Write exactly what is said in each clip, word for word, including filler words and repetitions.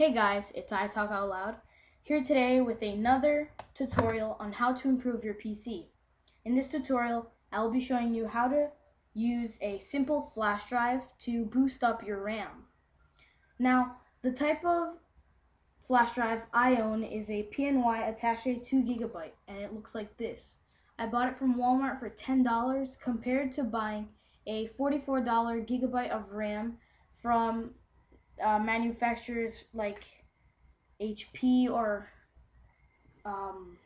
Hey guys, it's I Talk Out Loud, here today with another tutorial on how to improve your P C. In this tutorial, I will be showing you how to use a simple flash drive to boost up your RAM. Now, the type of flash drive I own is a P N Y Attache two gigabyte, and it looks like this. I bought it from Walmart for ten dollars compared to buying a forty-four dollar gigabyte of RAM from Uh, manufacturers like H P or um,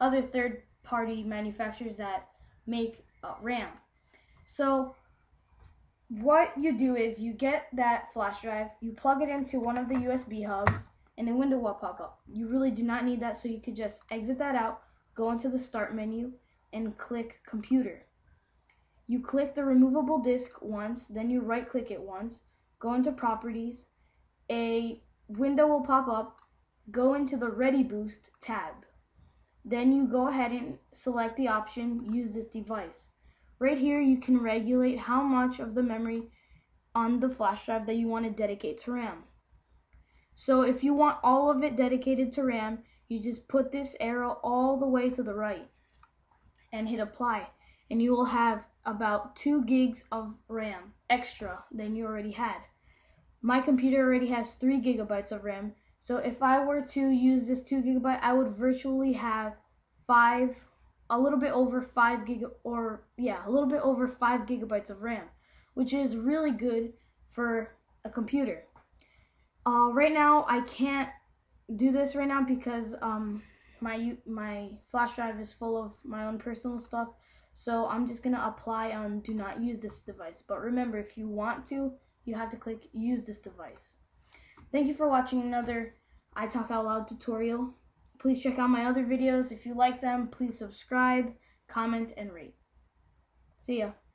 other third-party manufacturers that make uh, RAM. So what you do is you get that flash drive, you plug it into one of the U S B hubs, and a window will pop up. You really do not need that, so you could just exit that out, go into the start menu, and click computer. You click the removable disk once, then you right-click it once, go into properties, a window will pop up, go into the Ready Boost tab. Then you go ahead and select the option, use this device. Right here you can regulate how much of the memory on the flash drive that you want to dedicate to RAM. So if you want all of it dedicated to RAM, you just put this arrow all the way to the right and hit apply, and you will have about two gigs of RAM extra than you already had. My computer already has three gigabytes of RAM, so if I were to use this two gigabyte, I would virtually have five, a little bit over five gig, or yeah, a little bit over five gigabytes of RAM, which is really good for a computer. Uh, right now, I can't do this right now because um, my my flash drive is full of my own personal stuff. So I'm just going to apply on do not use this device. But remember, if you want to, you have to click use this device. Thank you for watching another I Talk Out Loud tutorial. Please check out my other videos. If you like them, please subscribe, comment, and rate. See ya.